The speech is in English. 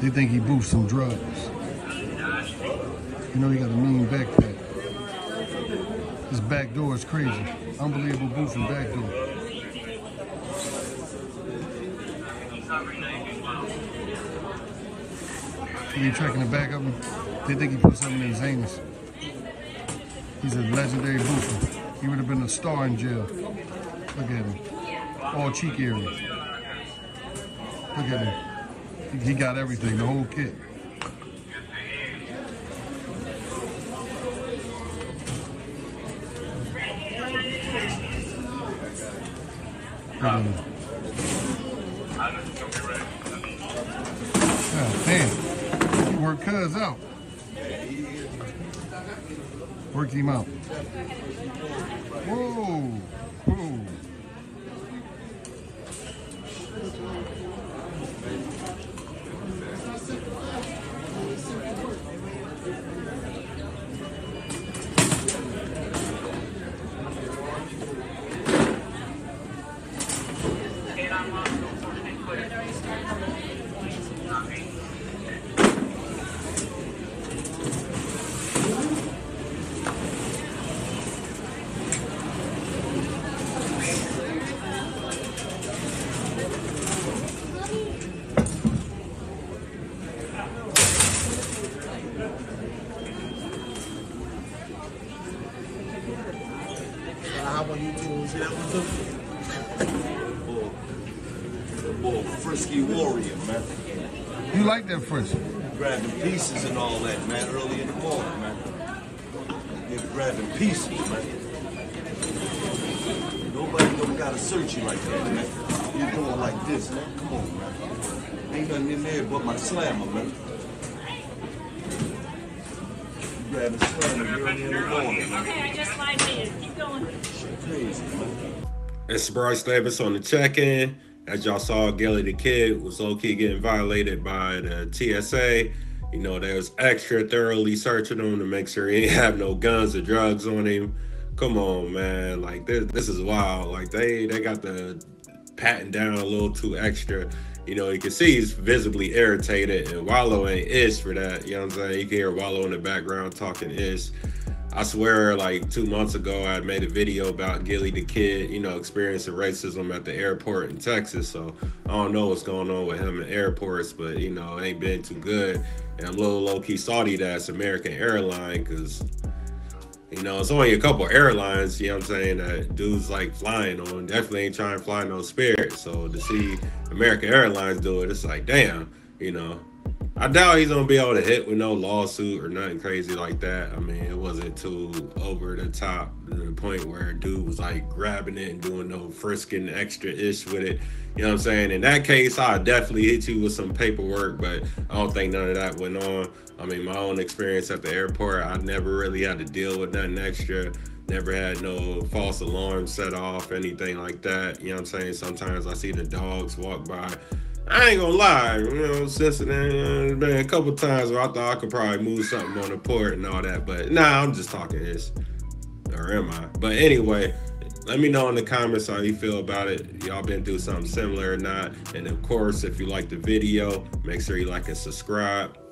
They think he boofed some drugs. You know he got a mean backpack. His back door is crazy. Unbelievable boofing back door. They tracking the back of him. They think he put something in his anus. He's a legendary boofer. He would have been a star in jail. Look at him. All cheek area. Look at him. He got everything, the whole kit. God damn. He worked cuz out. Worked him out. Whoa. Frisky warrior, man. You like that frisky? Grabbing pieces and all that, man, early in the morning, man. They're grabbing pieces, man. Nobody don't gotta search you like that, man. You're going like this, man. Come on, man. Ain't nothing in there but my slammer, man. You grabbing slammer early in the morning, man. Okay, I just lied to you. Keep going. Shit crazy, man. It's Brice Davis on the check-in. As y'all saw, Gillie Da Kid was low-key getting violated by the TSA. You know, they was extra thoroughly searching him to make sure he didn't have no guns or drugs on him. Come on, man. Like, this is wild. Like, they got the patting down a little too extra. You know, you can see he's visibly irritated, and Wallo ain't ish for that. You know what I'm saying? You can hear Wallo in the background talking ish. I swear, like 2 months ago, I made a video about Gillie Da Kid, you know, experiencing racism at the airport in Texas. So I don't know what's going on with him in airports, but, you know, it ain't been too good. And I'm a little low-key salty that it's American Airlines because, you know, it's only a couple airlines, you know what I'm saying, that dudes like flying on. Definitely ain't trying to fly no Spirit. So to see American Airlines do it, it's like, damn, you know. I doubt he's gonna be able to hit with no lawsuit or nothing crazy like that. I mean, it wasn't too over the top to the point where a dude was like grabbing it and doing no frisking extra-ish with it. You know what I'm saying? In that case, I'll definitely hit you with some paperwork, but I don't think none of that went on. I mean, my own experience at the airport, I never really had to deal with nothing extra. Never had no false alarms set off, anything like that. You know what I'm saying? Sometimes I see the dogs walk by. I ain't gonna lie, you know, since there's been a couple times where I thought I could probably move something on the port and all that, but nah, I'm just talking this, or am I? But anyway, let me know in the comments how you feel about it. Y'all been through something similar or not? And of course, if you like the video, make sure you like and subscribe.